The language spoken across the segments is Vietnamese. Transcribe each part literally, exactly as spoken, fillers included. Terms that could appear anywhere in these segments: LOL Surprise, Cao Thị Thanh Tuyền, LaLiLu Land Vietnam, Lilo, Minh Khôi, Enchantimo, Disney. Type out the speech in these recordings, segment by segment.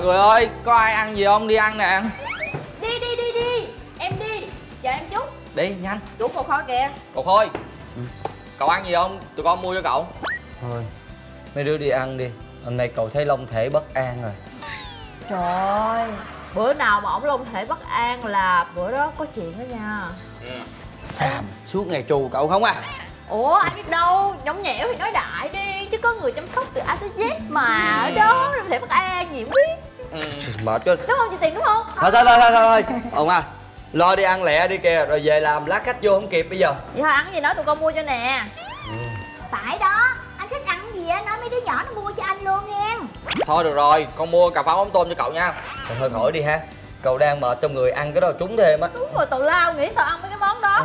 Mọi người ơi, có ai ăn gì không? Đi ăn nè. Đi đi đi đi, em đi. Chờ em chút. Đi nhanh. Chủ cậu Khôi kìa. Cậu Khôi, ừ. Cậu ăn gì không? Tụi con mua cho cậu. Thôi, mấy đứa đi ăn đi. Hôm nay cậu thấy Long Thể bất an rồi. Trời ơi, bữa nào mà ổng Long Thể bất an là bữa đó có chuyện đó nha. Ừ. Sam, suốt ngày trù cậu không à? Ủa, ai biết đâu, nhõng nhẽo thì nói đại đi. Chứ có người chăm sóc từ A tới Z mà. Ở đó, Long Thể bất an, gì biết. Ừ. Mệt chứ. Đúng không chị Tiền, đúng không? Thôi, thôi, thôi, thôi, thôi. Ông à, lo đi ăn lẹ đi kìa, rồi về làm lát khách vô không kịp bây giờ. Vậy thôi, ăn gì nói tụi con mua cho nè. Ừ. Phải đó, anh thích ăn gì á, nói mấy đứa nhỏ nó mua cho anh luôn nha. Thôi được rồi, con mua cà pháo mắm tôm cho cậu nha. Thôi, thôi khỏi đi ha. Cậu đang mệt trong người, ăn cái đó trúng thêm á. Đúng rồi, tào lao, nghĩ sao ăn mấy cái món đó. Ừ.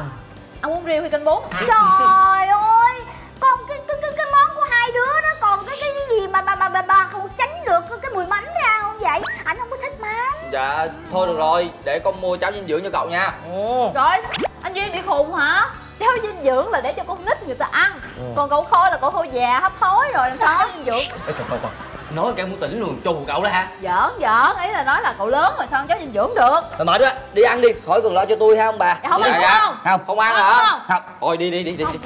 Ăn uống riêng thì canh bốn. Trời ơi, còn cái cái cái cái món của hai đứa đó, còn cái cái gì mà bà bà bà bà không tránh được cái mùi mắm ra không vậy? Anh không có thích mắm. Dạ, thôi được rồi, để con mua cháo dinh dưỡng cho cậu nha. Ừ. Trời, anh Duy bị khùng hả? Cháo dinh dưỡng là để cho con nít người ta ăn. Ừ. Còn cậu Khôi là cậu Khôi già hấp hối rồi làm sao dinh dưỡng. Ê, trời, trời. Nói cái muốn tỉnh luôn, trù cậu đó hả? Giỡn giỡn, ý là nói là cậu lớn rồi sao ăn cháo dinh dưỡng được. Mày mệt quá, đi ăn đi, khỏi cần lo cho tôi ha ông bà. Dạ, không ăn dạ. Không? Không, không ăn hả? Không. Không. Thôi đi đi đi đi. Không đi.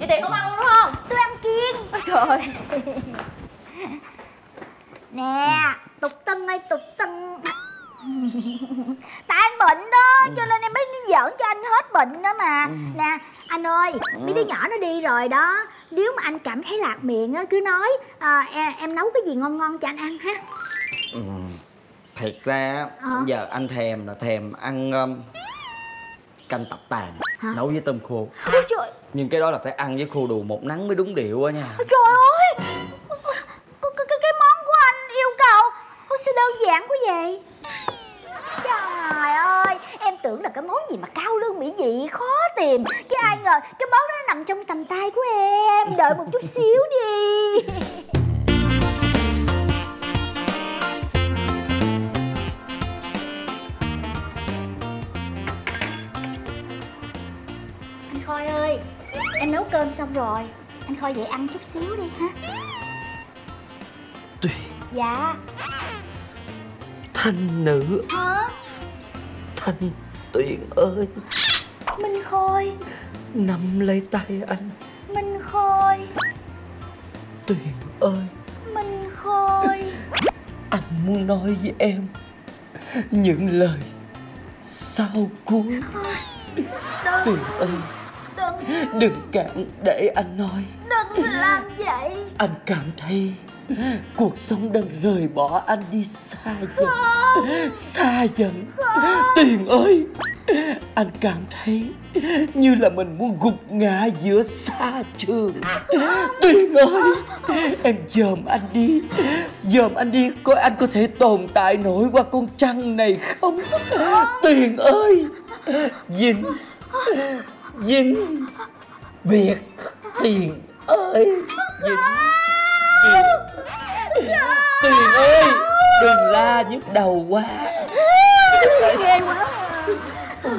Chị Tiền không ăn luôn đúng không? Tôi ăn kiêng. Ôi trời. Nè, tục tân ơi tục tân. Tại anh bệnh đó, cho nên em mới giỡn cho anh hết bệnh đó mà. Nè, anh ơi, mấy đứa nhỏ nó đi rồi đó. Nếu mà anh cảm thấy lạc miệng á, cứ nói à, em, em nấu cái gì ngon ngon cho anh ăn ha. Ừ, thiệt ra ờ. giờ anh thèm là thèm ăn um, canh tập tàn. Hả? Nấu với tôm khô. Ôi trời. Nhưng cái đó là phải ăn với khô đù một nắng mới đúng điệu á nha. Ôi trời ơi, cái, cái, cái món của anh yêu cầu không sẽ đơn giản quá vậy. Trời ơi, em tưởng là cái món gì mà cao lương mỹ vị khó tìm. Chứ ai ngờ cái món đó nằm trong tầm tay của em. Đợi một chút xíu đi. Anh Khôi ơi, em nấu cơm xong rồi. Anh Khôi dậy ăn chút xíu đi ha. Tùy. Dạ. Thanh nữ. Hả? Thanh Tuyền ơi, Minh Khôi nắm lấy tay anh. Minh Khôi. Tuyền ơi, Minh Khôi, anh muốn nói với em những lời sau cuối. Tuyền ơi, đừng, đừng cản để anh nói. Đừng làm vậy. Anh cảm thấy cuộc sống đang rời bỏ anh đi xa dần. Không. Xa dần. Không. Tuyền ơi, anh cảm thấy như là mình muốn gục ngã giữa xa trường. Không. Tuyền ơi, em dòm anh đi. Dòm anh đi coi anh có thể tồn tại nổi qua con trăng này không. Không. Tuyền ơi, dính, dính biệt Tuyền ơi. Dính. Không. Tuyền ơi, đừng la nhức đầu quá. Ghê quá à.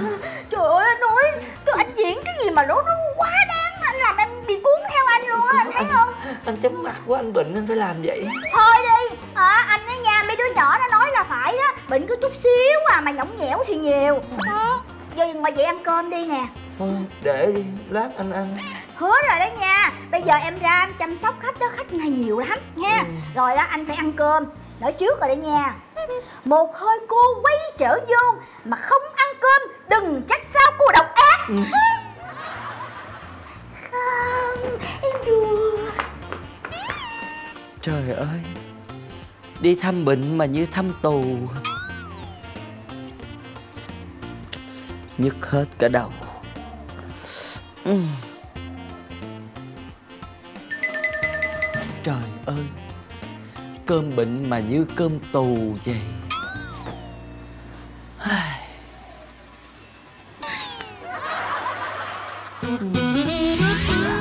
Trời ơi anh ơi, anh diễn cái gì mà nó quá đáng. Anh làm em bị cuốn theo anh luôn á, anh thấy không? Anh chóng mặt quá, anh bệnh nên phải làm vậy. Thôi đi, à, anh ấy nha, mấy đứa nhỏ nó nói là phải đó. Bệnh cứ chút xíu à, mà nhõng nhẽo thì nhiều. Ừ. Giờ ngoài vậy ăn cơm đi nè. Thôi, để đi, lát anh ăn. Hứa rồi đó nha, bây giờ em ra em chăm sóc khách đó, khách này nhiều lắm nha. Ừ. Rồi đó, anh phải ăn cơm, nói trước rồi đó nha. Một hơi cô quay trở vô mà không ăn cơm, đừng trách sao cô độc ác. Ừ. Không, em đùa. Trời ơi, đi thăm bệnh mà như thăm tù. Nhức hết cả đầu. Ừ. Trời ơi, cơm bệnh mà như cơm tù vậy.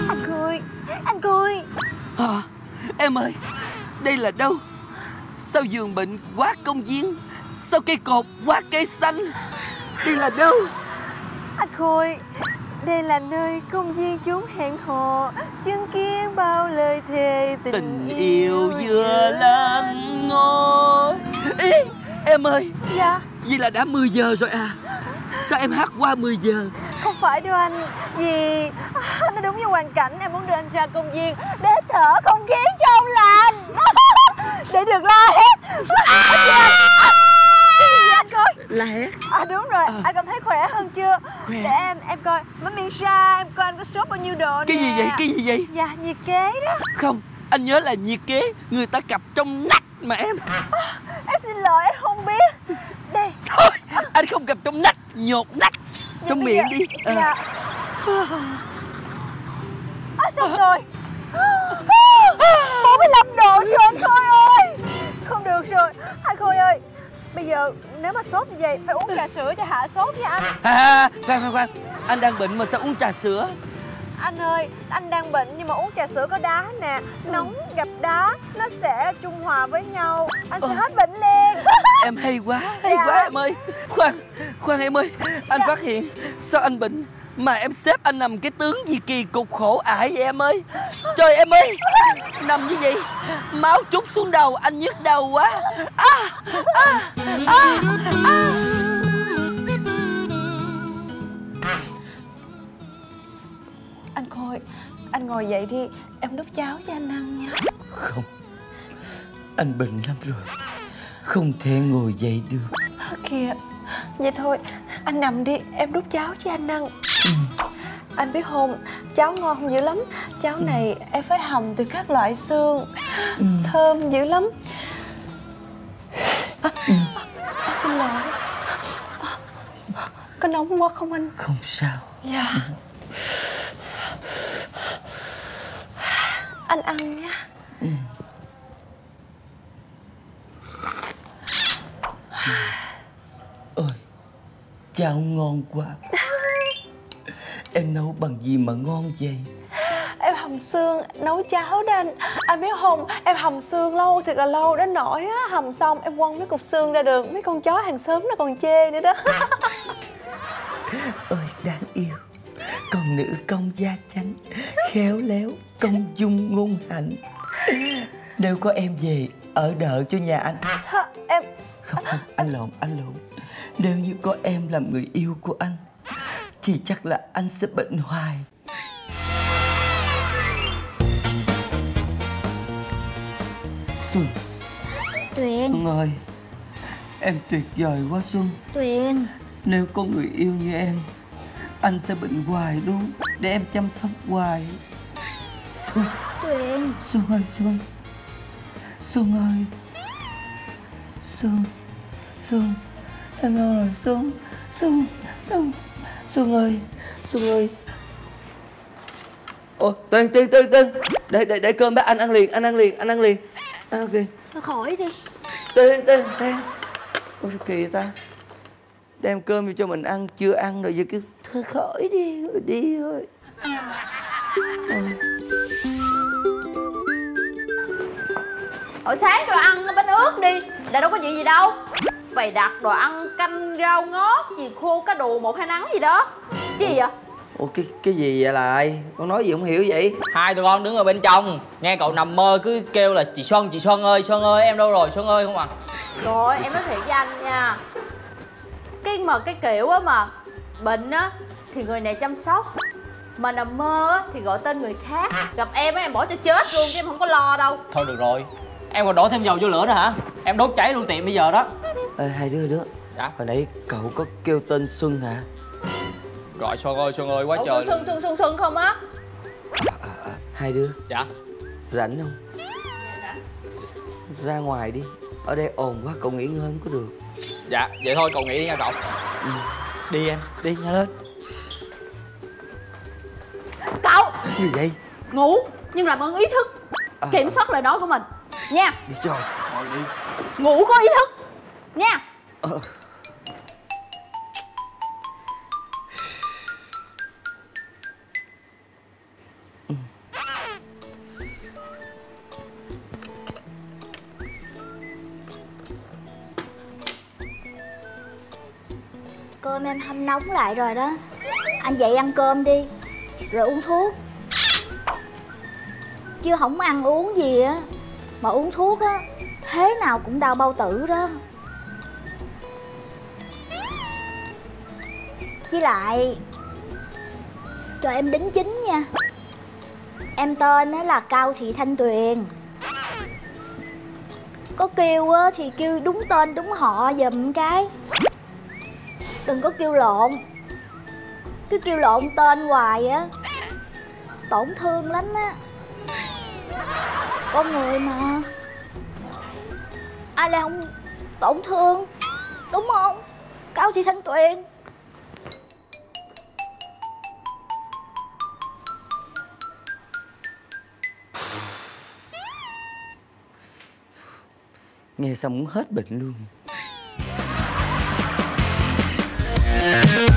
Anh Khôi, anh Khôi. À, em ơi, đây là đâu? Sao giường bệnh quá công viên? Sao cây cột quá cây xanh? Đây là đâu? Anh Khôi, Đây là nơi công viên chốn hẹn hò, chứng kiến bao lời thề tình, tình yêu vừa lên ngôi. Ý, em ơi. Dạ. Vì là đã mười giờ rồi à? Sao em hát qua mười giờ? Không phải đâu anh, vì nó đúng với hoàn cảnh. Em muốn đưa anh ra công viên để thở không khí trong lành, để được la hét. Anh coi la hét à? Đúng rồi. À, anh cảm thấy khỏe hơn chưa? Khỏe. Để em em coi mấy miếng ra, em coi anh có sốt bao nhiêu độ. Cái nè. Gì vậy? Cái gì vậy? Dạ, nhiệt kế đó. Không, anh nhớ là nhiệt kế người ta cặp trong nách mà em. À, em xin lỗi, em không biết. Đây. Thôi, à, anh không cặp trong nách, nhột nách. Dạ, trong miệng giờ... đi. À. Dạ. À, xong à. Rồi. bốn mươi lăm độ rồi anh Khôi ơi. Không được rồi anh Khôi ơi. Bây giờ nếu mà sốt như vậy phải uống trà sữa cho hạ sốt nha anh. À, khoan khoan khoan, anh đang bệnh mà sao uống trà sữa? Anh ơi, anh đang bệnh nhưng mà uống trà sữa có đá nè. Nóng gặp đá nó sẽ trung hòa với nhau, anh sẽ ờ. hết bệnh liền. Em hay quá, hay dạ. quá em ơi. Khoan, khoan em ơi, anh dạ. phát hiện sao anh bệnh mà em xếp anh nằm cái tướng gì kỳ cục khổ ải vậy em ơi. Trời em ơi, nằm như vậy máu trút xuống đầu, anh nhức đầu quá. À, à, à, à. Anh Khôi, anh ngồi dậy đi, em đút cháo cho anh ăn nha. Không, anh bệnh lắm rồi, không thể ngồi dậy được. Kìa, vậy thôi anh nằm đi, em đút cháo cho anh ăn. Ừ. Anh biết không, cháo ngon dữ lắm. Cháo này em phải hầm từ các loại xương. Ừ. Thơm dữ lắm. À, ừ. à, xin lỗi. À, có nóng quá không anh? Không sao. Dạ. Ừ. Anh ăn nha. Ừ. Ôi, cháo ngon quá. Em nấu bằng gì mà ngon vậy? Em hầm xương nấu cháo đó anh. Anh biết không, em hầm xương lâu thiệt là lâu đến nỗi á, hầm xong em quăng mấy cục xương ra đường, mấy con chó hàng xóm nó còn chê nữa đó. Ôi đáng yêu, con nữ công gia chánh, khéo léo, công dung ngôn hạnh. Nếu có em về ở đợi cho nhà anh. Hả, em không, không, anh lộn, anh lộn. Nếu như có em làm người yêu của anh thì chắc là anh sẽ bệnh hoài. Xuân. Tuyền. Xuân ơi, em tuyệt vời quá Xuân. Tuyền. Nếu có người yêu như em, anh sẽ bệnh hoài luôn, để em chăm sóc hoài. Xuân. Tuyền. Xuân ơi Xuân. Xuân ơi. Xuân. Xuân. Em đâu rồi Xuân? Xuân. Đâu? Xuân ơi, Xuân ơi. Ồ, Tuyền, Tuyền, Tuyền, Tuyền. Để, để, để cơm bác anh ăn liền, anh ăn liền, anh ăn liền. Anh ăn liền. Thôi khỏi đi. Tuyền, Tuyền, Tuyền. Ôi sao kỳ vậy ta? Đem cơm vô cho mình ăn, chưa ăn rồi giờ cứ thôi khỏi đi, đi thôi. Hồi sáng tôi ăn bánh ướt đi, đã đâu có chuyện gì đâu. Bày đặt đồ ăn canh rau ngót gì khô cá đù một hai nắng gì đó. Cái gì vậy? Ủa cái cái gì vậy lại? Con nói gì không hiểu vậy? Hai tụi con đứng ở bên trong, nghe cậu nằm mơ cứ kêu là chị Xuân, chị Xuân ơi, Xuân ơi, em đâu rồi Xuân ơi không à? Rồi em nói thiệt với anh nha, cái mà cái kiểu á mà bệnh á thì người này chăm sóc, mà nằm mơ á thì gọi tên người khác. Gặp em á em bỏ cho chết luôn chứ em không có lo đâu. Thôi được rồi, em còn đổ thêm dầu vô lửa nữa hả? Em đốt cháy luôn tiệm bây giờ đó. Ê, hai đứa đứa dạ? Hồi nãy cậu có kêu tên Xuân hả? Gọi Xuân ơi Xuân ơi quá cậu trời. Xuân Xuân Xuân Xuân không á? À, à, à, hai đứa dạ rảnh không? Dạ. Ra ngoài đi, ở đây ồn quá cậu nghỉ ngơi không có được. Dạ vậy thôi cậu nghỉ đi nha cậu. Ừ. Đi em đi nhanh lên. Cậu gì vậy? Ngủ nhưng làm ơn ý thức à, kiểm soát lời nói của mình nha. Đi trời. Thôi đi. Ngủ có ý thức nha. Ờ. Ừ. Cơm em hâm nóng lại rồi đó. Anh dậy ăn cơm đi, rồi uống thuốc. Chứ không ăn uống gì á mà uống thuốc á, thế nào cũng đau bao tử đó. Với lại cho em đính chính nha. Em tên á là Cao Thị Thanh Tuyền. Có kêu á thì kêu đúng tên đúng họ giùm cái, đừng có kêu lộn. Cứ kêu lộn tên hoài á tổn thương lắm á. Con người mà ai là không tổn thương, đúng không Cao Thị Thanh Tuyền? Nghe xong muốn hết bệnh luôn.